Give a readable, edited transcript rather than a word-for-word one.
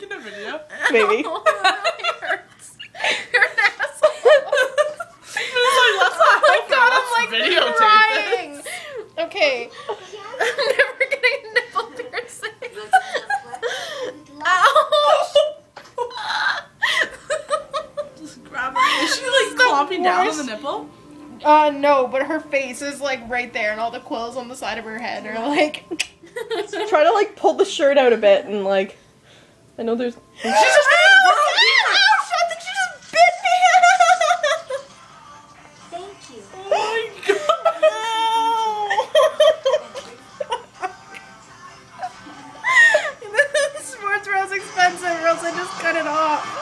making a video? Maybe. Oh, that hurts. You're an asshole. Oh my god, I'm like crying. This. Okay. I'm never getting nipple piercings. Ouch. Just grab her. Is she like clomping down on the nipple? No, but her face is like right there and all the quills on the side of her head are like... So try to like pull the shirt out a bit and like... I know there's... She's just I think she just bit me! Thank you. Oh my god! This sports bra is expensive or else I just cut it off.